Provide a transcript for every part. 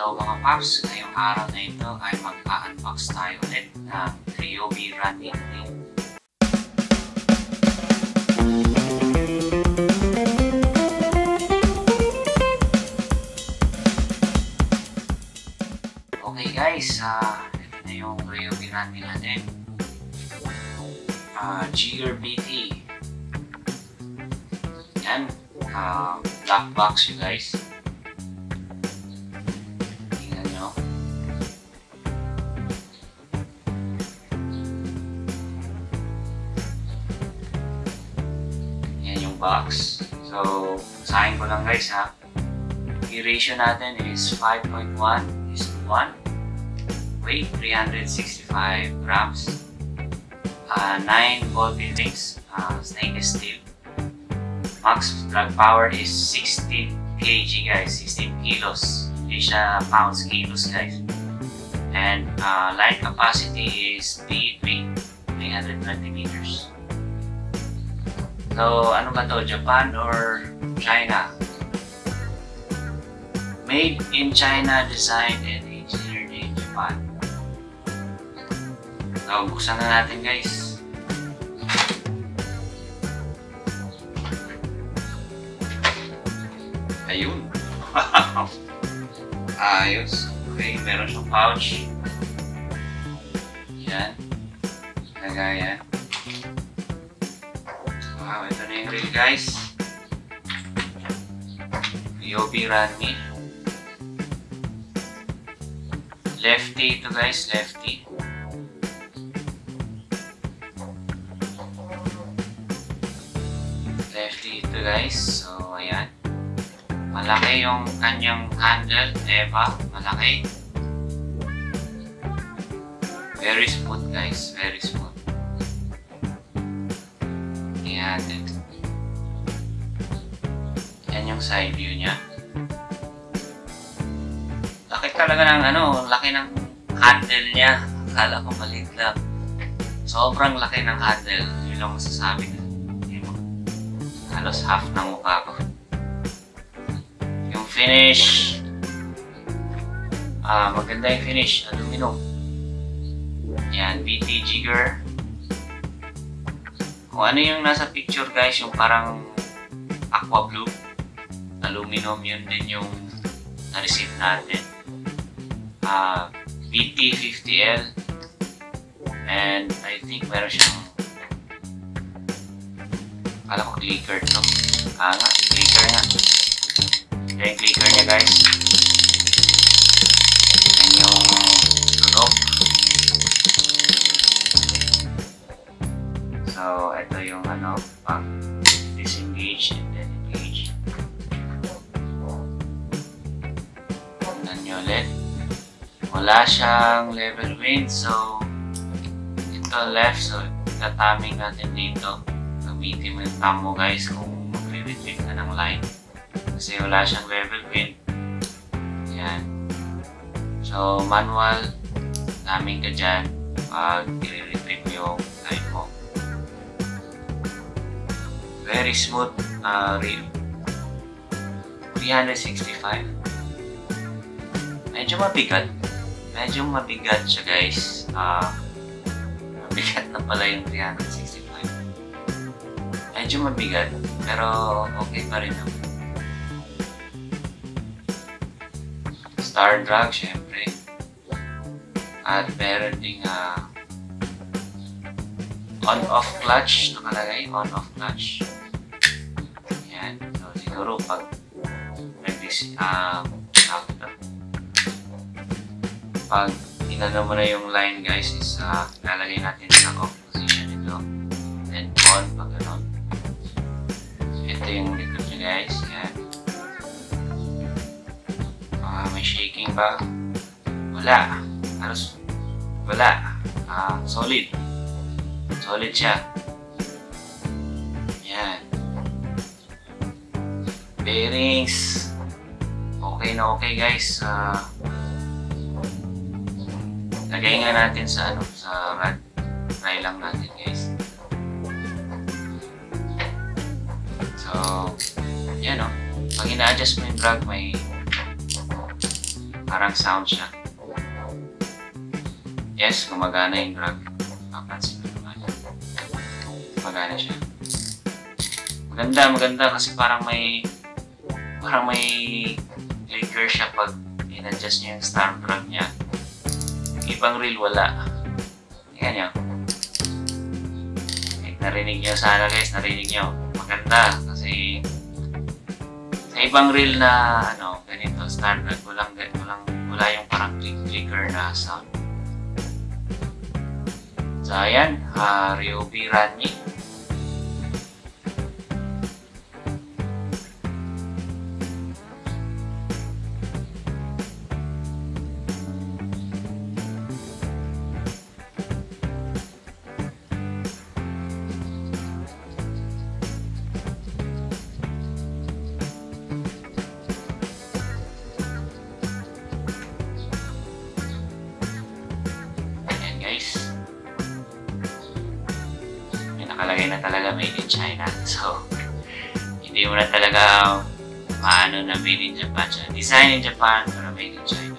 Hello mga paps, ngayong araw na ito ay mag-unbox tayo ulit ng Ryobi Ranmi. Okay guys, ito na yung Ryobi Ranmi natin. Jigger BT. Yan, black box you guys. Box. So, sahin ko lang guys ha. Yung ratio natin is 5.1:1. Weight 365 grams. 9 ball bearings. Stainless steel. Max drag power is 16 kg guys. 16 kilos. Hindi siya pounds, kilos guys. And light capacity is B3. 320 meters. So, ano ba to? Japan or China? Made in China, designed and engineered in Japan. So, buksan na natin guys. Ayun. Wow. Ayos. Okay, meron siyang pouch. Yan. Nagaya. Wow, ito na yung reel guys. Ryobi Ranmi. Lefty ito guys, lefty. Lefty ito guys, so ayan. Malaki yung kanyang handle, diba? Malaki. Very smooth guys, very smooth. Yan yung side view niya. Laki talaga ng laki ng handle niya. Akala ko maliit lang. Sobrang laki ng handle. Yun lang masasabi na. Halos half ng mukha ko. Yung finish. Maganda yung finish. Aluminum. Yan, BT Jigger. Kung ano yung nasa picture guys, yung parang aqua blue, aluminum, yun din yung na-receive natin. BT-50L, and I think meron siyang, akala ko clicker to. Clicker nga. Yan yung clicker niya guys. Yan yung tunog. So, ito yung pang disengage and then engage. Tignan nyo ulit. Wala siyang level wind. So, ito left. So, tataming natin dito. Gamitin mo yung thumb mo guys kung mag-retreat ka ng line. Kasi wala siyang level wind. Ayan. So, manual. Taming ka dyan pag i-retrieve yung line mo. Very smooth reel. 365. Medyo mabigat. Medyo mabigat siya guys. Mabigat na pala yung 365. Medyo mabigat. Pero okay pa rin naman. Star drag syempre. At meron ding on-off clutch. Nakalagay on-off clutch. Siguro pag pag inano mo na yung line guys is lalagay natin sa off position ito and on pag ganon. Ito yung likod nyo guys. Yan. May shaking ba? Wala. Halos wala. Solid. Solid siya. Yan. Bearings. Okay na okay guys. Lagay nga natin sa sa rod. Try lang natin guys. So, yan o. Pag ina-adjust mo yung drag, may parang sound siya. Yes, gumagana yung drag. Papansin mo naman yan. Gumagana siya. Maganda, maganda kasi parang may flicker siya pag in-adjust niya yung star drag niya. Ibang reel wala. Tingnan niyo. Narinig niyo sana guys, narinig niyo. Maganda kasi sa ibang reel na ano, ganito star drag wala yung parang clicker na sound. So ayan, Ryobi Ranmi. Nakalagay na talaga made in China, so hindi mo na talaga paano na made in Japan siya. Design in Japan pero made in China.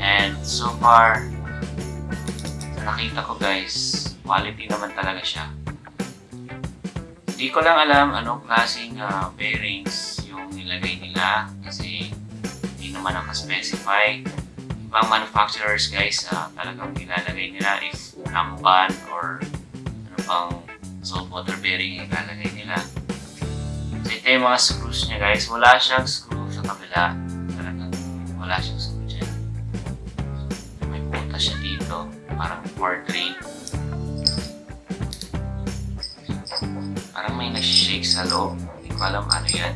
And so far nakita ko guys, quality naman talaga siya. Hindi ko lang alam anong klaseng bearings yung nilagay nila kasi hindi naman nakaspecify. Ibang manufacturers guys, talagang nilalagay nila if ramban or ano bang salt water bearing yung ilalagay nila. So ito yung mga screws niya guys. Wala siyang screw sa kabila. Talagang wala siyang screw dyan. May punta siya dito. Parang for drain. Parang may nag-shake sa loob. Hindi ko alam ano yan.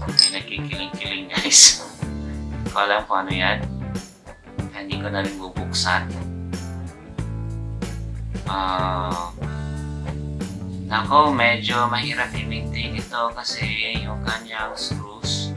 May nagkikiling-kiling guys. Hindi ko alam kung ano yan. Hindi ko na rin bubuksan. Nako, medyo mahirap i-maintain ito kasi yung kanyang screws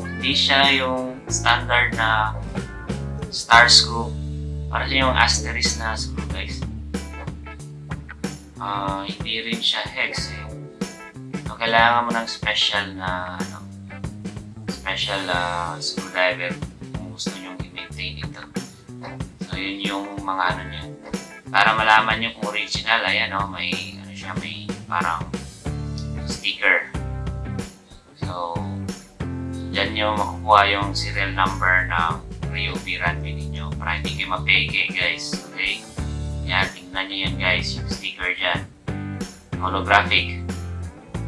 hindi siya yung standard na star screw, para siya yung asterisk na screw guys. Hindi rin siya hex eh. So, kailangan mo ng special na ano, special screwdriver kung gusto nyong i-maintain ito. So yun yung mga ano niya. Para malaman nyo kung original, ayan o, may, ano siya, may parang sticker. So, dyan nyo makukuha yung serial number ng Ryobi Ranmi ninyo para hindi kayo mapeke guys, okay? Yan, tingnan nyo yan guys, yung sticker dyan. Holographic.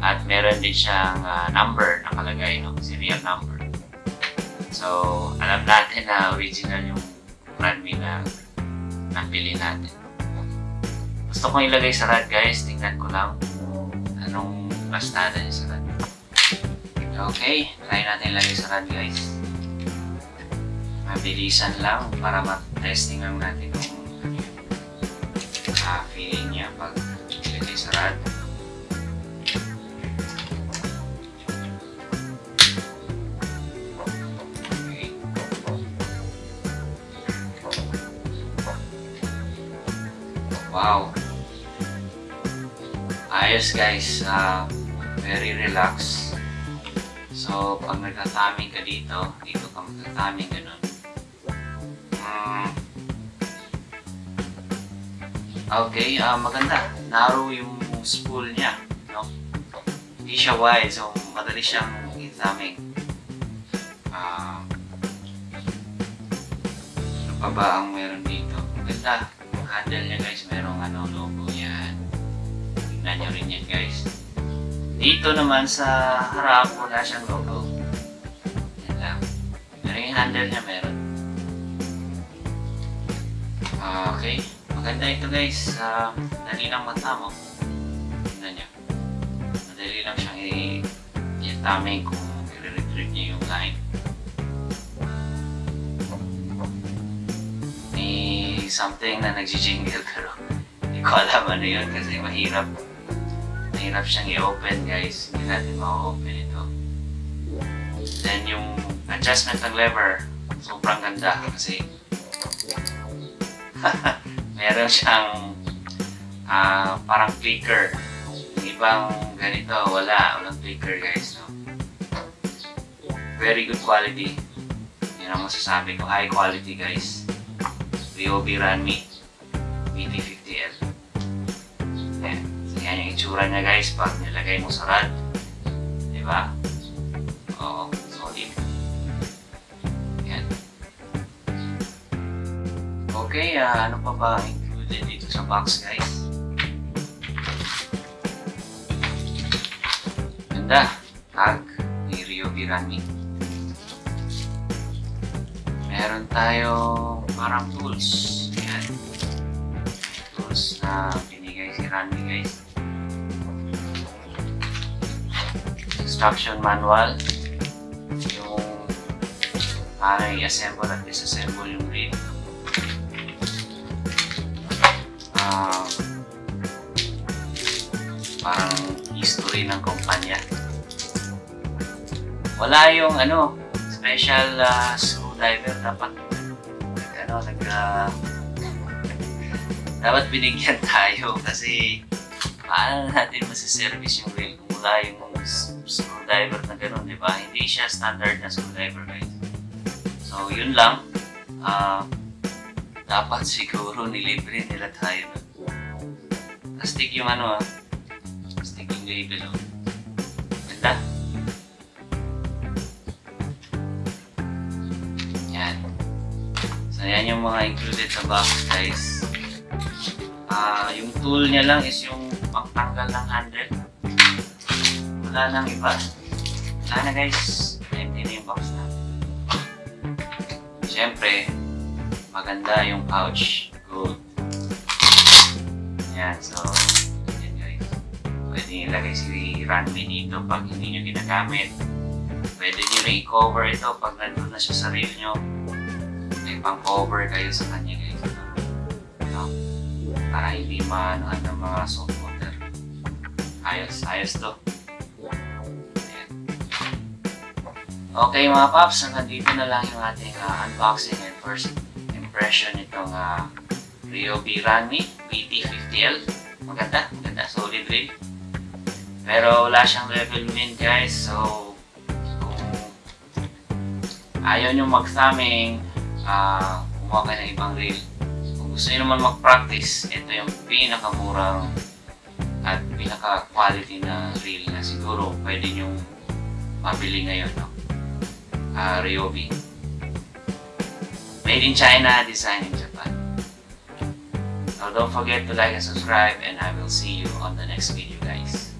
At meron din siyang number nakalagay, no? Serial number. So, alam natin na original yung Ranmi na napili natin. Gusto kong ilagay sa rad guys, tingnan ko lang anong bastada yung sa rad. Okay, try natin ilagay sa rad guys. Mabilisan lang para matesting lang natin kung feeling niya pag ilagay sa rad. Wow! Ayos guys, very relaxed. So, pag nagtataming ka dito, dito ka magtataming, ganun. Okay, maganda. Narrow yung spool niya, no? Hindi siya wide, so madali siyang itaming. Ano pa ba ang meron dito? Maganda. Handle niya guys, merong ano, logo yan. Tingnan nyo rin yan guys. Dito naman sa harap, wala siyang logo. Yan lang. Pero yung handle niya meron. Okay. Maganda ito guys. Dali lang matamo. Tingnan nyo. Madali lang siyang i-tamay kung i-retrieve niya yung line. Something na nagjijingle pero hindi ko alam ano yun kasi mahirap siyang i-open guys, hindi natin ma-open ito. Then yung adjustment ng lever sobrang ganda kasi meron siyang parang clicker. Yung ibang ganito walang clicker guys, no? Very good quality. Yun ang masasabi ko, high quality guys. Ryobi Ranmi BT-50L. Ayan. So yan yung itsura niya guys pag nilagay mo sa rod. Diba? Oo, solid. Ayan. Okay, ano pa ba included dito sa box guys? Ganda, tag ni Ryobi Ranmi. Meron tayong parang tools. Ayan. Tools na binigay si Ranmi guys. Instruction manual. Yung para i-assemble at disassemble yung rig. Parang history ng kumpanya. Wala yung ano, special diver dapat binigyan tayo kasi paano natin masiservice yung reel kung wala yung screwdriver na gano'n, di ba? Hindi siya standard na screwdriver guys. So yun lang, dapat siguro nilibre nila tayo na plastic yung ano, plastic yung label. Ganda. Ayan yung mga included sa box guys. Yung tool niya lang is yung pagtanggal ng handle. Wala nang iba. Wala na guys. Empty na yung box natin. Siyempre, maganda yung pouch. Good. Ayan, so yan guys. Pwede nyo ilagay si Ranmi dito pag hindi nyo ginagamit. Pwede nyo i-cover ito pag nandun na siya sa reel nyo. May pang-cover kayo sa kanya guys, no? Para hindi maanohan ng mga salt water. Ayos, ayos to. Ayan. Okay mga paps, hanggang dito na lang yung ating unboxing and first impression itong Ryobi Ranmi BT-50L. Maganda, maganda, solid rig. Pero wala siyang level min guys, so kung ayaw nyo mag-thumbing, kumuha kayo ng ibang reel. Kung gusto nyo naman mag-practice, ito yung pinakamurang at pinaka-quality na reel na siguro pwede nyo mabili ngayon, no? Ryobi. Made in China, designed in Japan. Now don't forget to like and subscribe, and I will see you on the next video guys.